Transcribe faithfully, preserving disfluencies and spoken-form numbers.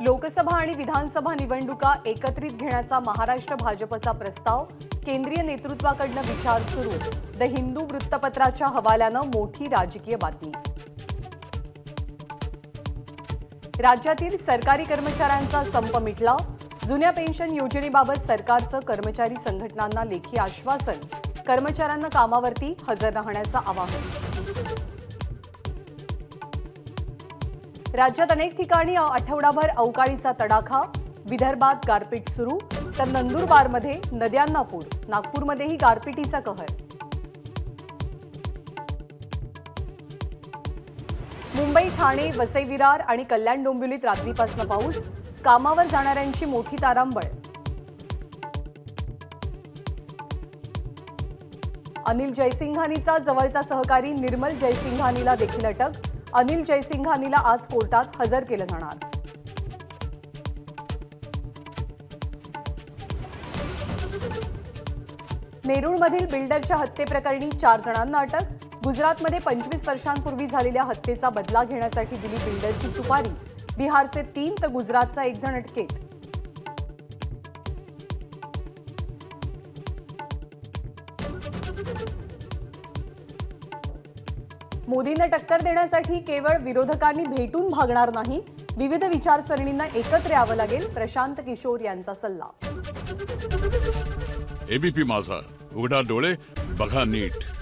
लोकसभा आणि विधानसभा निवडणुका एकत्रित घेण्याचा महाराष्ट्र भाजपचा प्रस्ताव, केंद्रीय नेतृत्वाकडून विचार सुरू। द हिंदू वृत्तपत्राच्या हवाल्यानं मोठी राजकीय बातमी। राज्यातील सरकारी कर्मचाऱ्यांचा संप मिटला। जुन्या पेन्शन योजनेबाबत सरकारचं कर्मचारी संघटनांना लेखी आश्वासन, कर्मचाऱ्यांना कामावरती हजर राहण्याचं आवाहन। राज्यात अनेक ठिकाणी आठवडाभर अवकाळीचा तडाखा। विदर्भात गारपीट सुरू, तर नंदुरबारमध्ये नद्यांना पूर, नागपूरमध्येही गारपिटीचा कहर। मुंबई, ठाणे, वसई, विरार आणि कल्याण डोंबिवलीत रात्रीपासून पाऊस, कामावर जाणाऱ्यांची मोठी तारांबळ। अनिल जयसिंघानीचा जवळचा सहकारी निर्मल जयसिंघानीला देखील अटक। अनिल जयसिंघानीला आज कोर्टात हजर केलं जाणार। नेरूळमधील बिल्डरच्या हत्येप्रकरणी चार जणांना अटक। गुजरातमध्ये पंचवीस वर्षांपूर्वी झालेल्या हत्येचा बदला घेण्यासाठी दिली बिल्डरची सुपारी। बिहारचे तीन तर गुजरातचा एक जण अटकेत। मोदींना टक्कर देण्यासाठी केवळ विरोधकांनी भेटून भागणार नाही, विविध विचारसरणींना एकत्र यावं लागेल, प्रशांत किशोर यांचा सल्ला। एबीपी माझा, उघडा डोळे, बघा नीट।